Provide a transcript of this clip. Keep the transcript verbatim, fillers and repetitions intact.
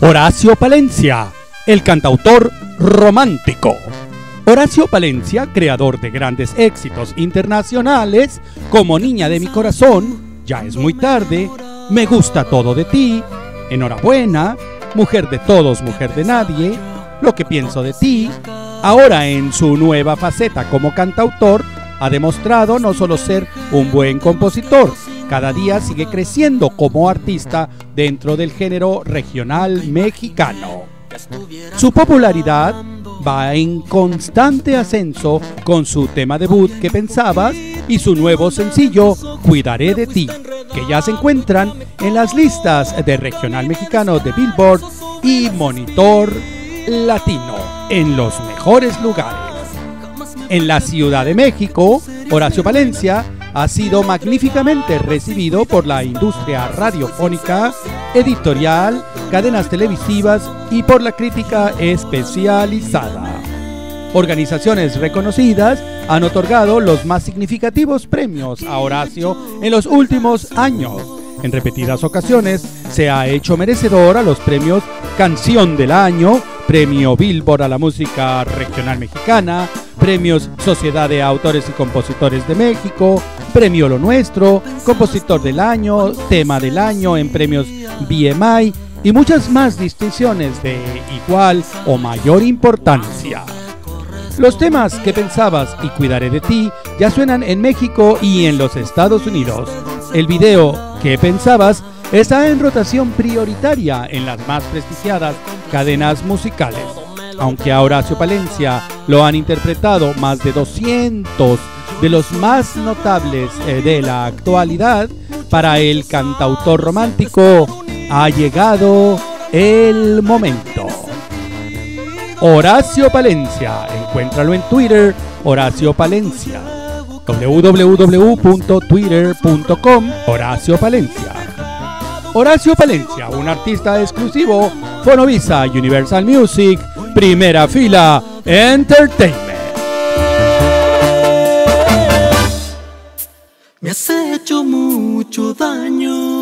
Horacio Palencia, el cantautor romántico. Horacio Palencia, creador de grandes éxitos internacionales como Niña de mi corazón, Ya es muy tarde, Me gusta todo de ti, Enhorabuena, Mujer de todos, mujer de nadie, Lo que pienso de ti. Ahora, en su nueva faceta como cantautor, ha demostrado no solo ser un buen compositor, cada día sigue creciendo como artista dentro del género regional mexicano. Su popularidad va en constante ascenso con su tema debut ¿Qué pensabas? Y su nuevo sencillo Cuidaré de ti, que ya se encuentran en las listas de regional mexicano de Billboard y Monitor Latino en los mejores lugares. En la Ciudad de México, Horacio Palencia ha sido magníficamente recibido por la industria radiofónica, editorial, cadenas televisivas y por la crítica especializada. Organizaciones reconocidas han otorgado los más significativos premios a Horacio en los últimos años. En repetidas ocasiones se ha hecho merecedor a los premios Canción del Año, Premio Billboard a la Música Regional Mexicana, Premios Sociedad de Autores y Compositores de México, Premio Lo Nuestro, Compositor del Año, Tema del Año en Premios B M I y muchas más distinciones de igual o mayor importancia. Los temas ¿Qué pensabas? Y Cuidaré de ti ya suenan en México y en los Estados Unidos. El video ¿Qué pensabas? Está en rotación prioritaria en las más prestigiadas cadenas musicales. Aunque a Horacio Palencia lo han interpretado más de doscientos de los más notables de la actualidad, para el cantautor romántico ha llegado el momento. Horacio Palencia, encuéntralo en Twitter, Horacio Palencia, w w w punto twitter punto com, Horacio Palencia. Horacio Palencia, un artista exclusivo, Fonovisa, Universal Music, Primera Fila Entertainment. Me has hecho mucho daño.